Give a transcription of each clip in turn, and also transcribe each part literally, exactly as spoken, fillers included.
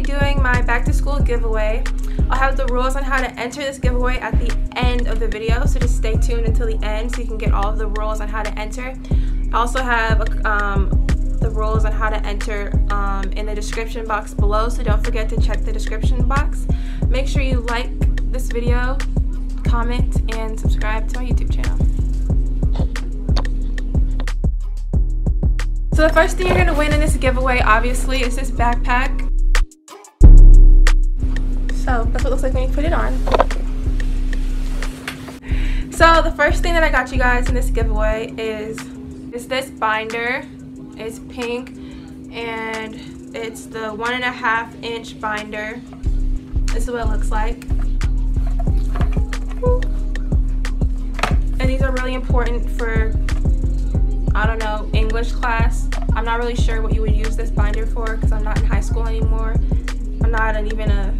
be doing my back to school giveaway. I'll have the rules on how to enter this giveaway at the end of the video, so just stay tuned until the end so you can get all of the rules on how to enter. I also have a, um, the rules on how to enter um, in the description box below, so don't forget to check the description box. Make sure you like this video, comment, and subscribe to my YouTube channel. So the first thing you're going to win in this giveaway, obviously, is this backpack. So that's what it looks like when you put it on. So the first thing that I got you guys in this giveaway is, is this binder. It's pink and it's the one and a half inch binder. This is what it looks like. And these are really important for, I don't know, English class. I'm not really sure what you would use this binder for because I'm not in high school anymore. I'm not an, even a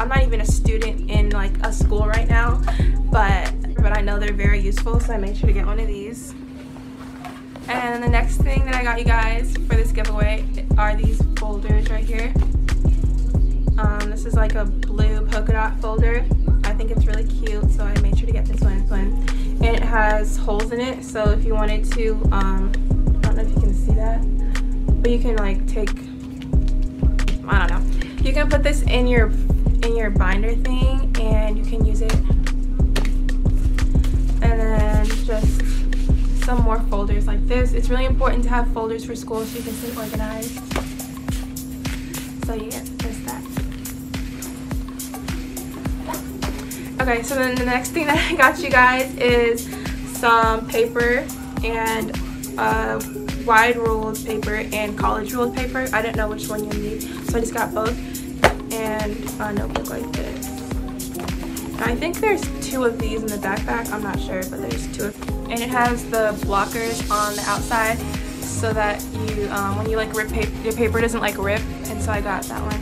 I'm not even a student in like a school right now, but but I know they're very useful, so I made sure to get one of these. And the next thing that I got you guys for this giveaway are these folders right here. Um, this is like a blue polka dot folder. I think it's really cute, so I made sure to get this one. And it has holes in it, so if you wanted to, um, I don't know if you can see that, but you can like take, I don't know, you can put this in your in your binder thing, and you can use it. And then just some more folders like this. It's really important to have folders for school so you can stay organized. So yeah, there's that. Okay, so then the next thing that I got you guys is some paper, and uh, wide ruled paper and college ruled paper. I didn't know which one you need, so I just got both, and a notebook like this. I think there's two of these in the backpack. I'm not sure, but there's two of them. And it has the blockers on the outside so that you, um, when you like rip paper, your paper doesn't like rip. And so I got that one.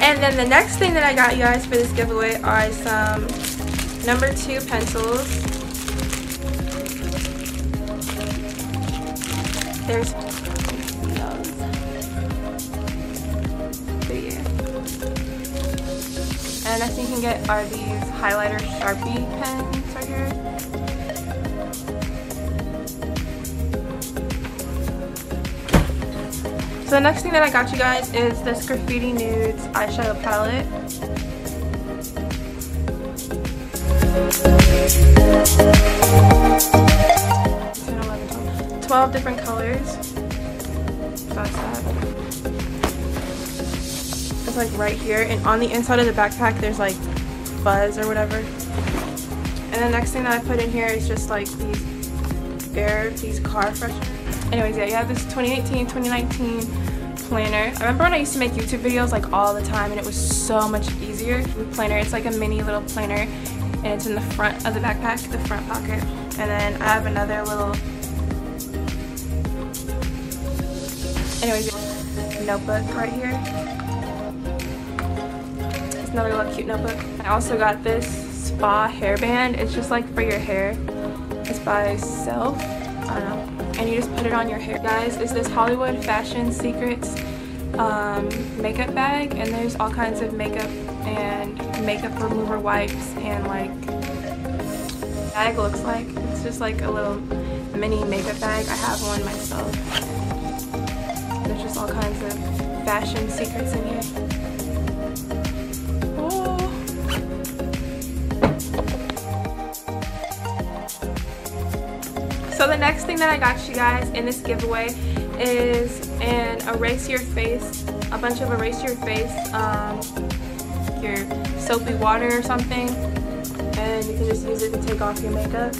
And then the next thing that I got you guys for this giveaway are some number two pencils. There's those. Yeah. And I think you can get are these highlighter Sharpie pens right here. So the next thing that I got you guys is this Graffiti Nudes eyeshadow palette. ten, eleven, twelve different colors. That's that. It's like right here, and on the inside of the backpack there's like fuzz or whatever. And the next thing that I put in here is just like these air, these car fresheners. Anyways, yeah, you have this twenty eighteen twenty nineteen planner. I remember when I used to make YouTube videos like all the time, and it was so much easier. The planner, it's like a mini little planner, and it's in the front of the backpack, the front pocket. And then I have another little, anyways, notebook right here. It's another little cute notebook. I also got this spa hairband. It's just like for your hair. It's by self. I don't know. And you just put it on your hair. Guys, it's this Hollywood Fashion Secrets um, makeup bag, and there's all kinds of makeup and makeup remover wipes and like bag looks like. It's just like a little mini makeup bag. I have one myself. There's just all kinds of fashion secrets in here. Oh. So the next thing that I got you guys in this giveaway is an erase your face, a bunch of erase your face, um, your soapy water or something, and you can just use it to take off your makeup.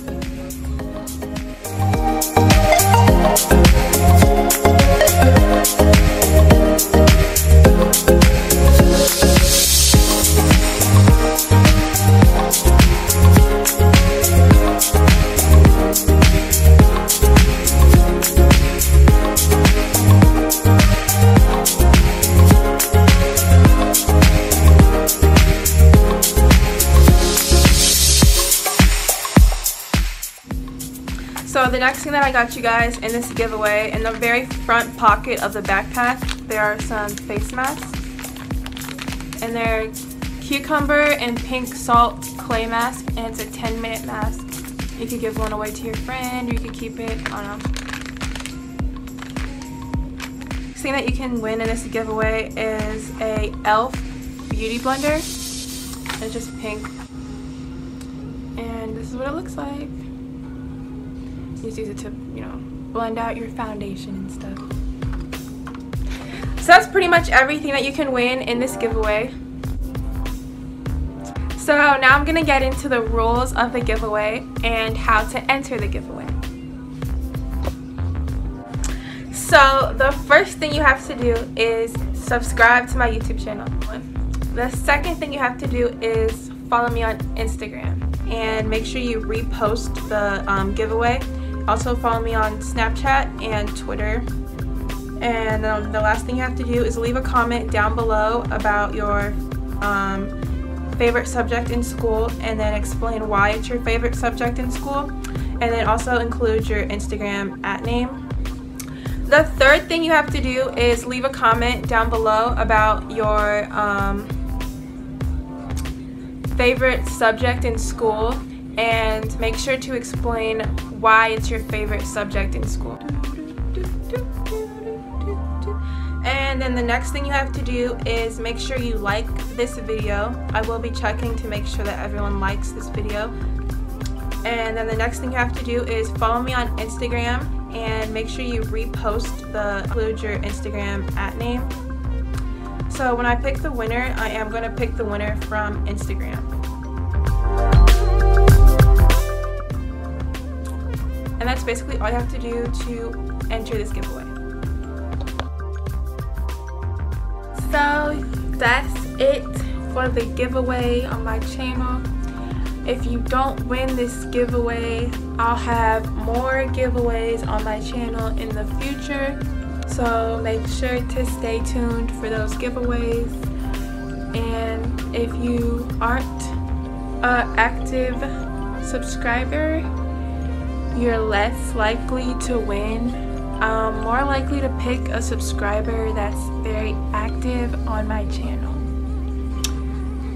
So the next thing that I got you guys in this giveaway, in the very front pocket of the backpack, there are some face masks. And they're cucumber and pink salt clay mask, and it's a ten minute mask. You could give one away to your friend, or you could keep it, I don't know. Next thing that you can win in this giveaway is a e l f beauty blender. It's just pink. And this is what it looks like. You just use it to, you know, blend out your foundation and stuff. So that's pretty much everything that you can win in this giveaway. So now I'm going to get into the rules of the giveaway and how to enter the giveaway. So the first thing you have to do is subscribe to my YouTube channel. The second thing you have to do is follow me on Instagram and make sure you repost the um, giveaway. Also follow me on Snapchat and Twitter. And um, the last thing you have to do is leave a comment down below about your um, favorite subject in school, and then explain why it's your favorite subject in school, and then also include your Instagram at name. The third thing you have to do is leave a comment down below about your um, favorite subject in school, and make sure to explain why it's your favorite subject in school. And then the next thing you have to do is make sure you like this video. I will be checking to make sure that everyone likes this video. And then the next thing you have to do is follow me on Instagram and make sure you repost the include your Instagram at name. So when I pick the winner, I am going to pick the winner from Instagram. And that's basically all you have to do to enter this giveaway. So that's it for the giveaway on my channel. If you don't win this giveaway, I'll have more giveaways on my channel in the future. So make sure to stay tuned for those giveaways. And if you aren't an active subscriber, you're less likely to win. I'm more likely to pick a subscriber that's very active on my channel,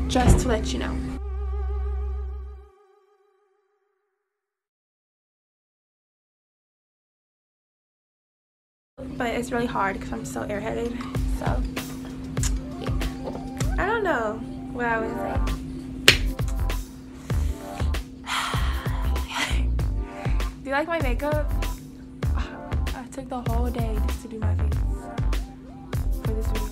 just to let you know. But it's really hard because I'm so airheaded, so yeah. I don't know what I was like. Do you like my makeup? It took the whole day just to do my face for this video.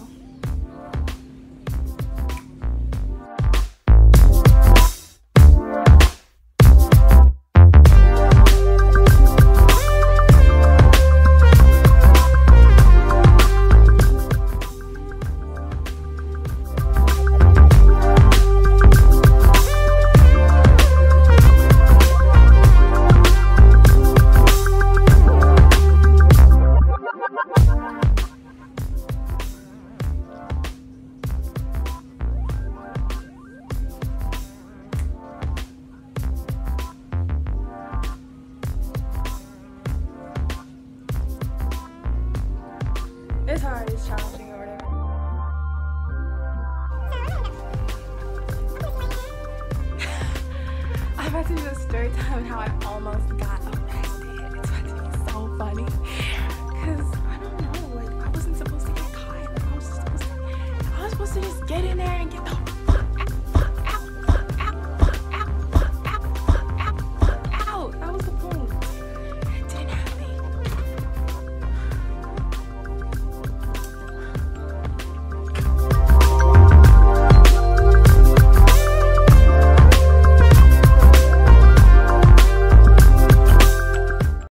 It's hard, it's challenging or whatever. I'm about to do a story time and how I almost got arrested. It's about to be so funny. Cause I don't know, like I wasn't supposed to get caught. Like, I was supposed to I was supposed to just get in there and get the